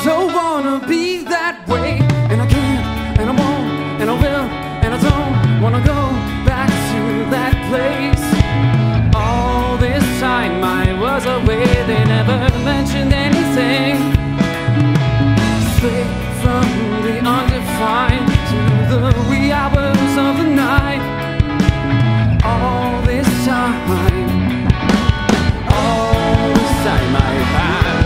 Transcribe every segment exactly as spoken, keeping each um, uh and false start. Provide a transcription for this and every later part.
don't wanna be that way. And I can't, and I won't, and I will, and I don't wanna go back to that place. All this time I was away, they never mentioned anything. Straight from the undefined to the wee hours of the night. All this time, all this time I had,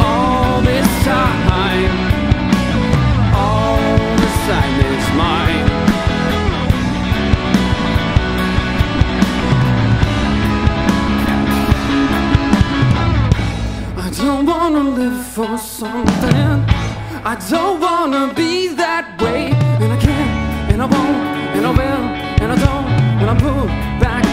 all this time, all this time is mine. I don't wanna live for something, I don't wanna be that way. And I can't, and I won't, and I will, and I don't, and I pull back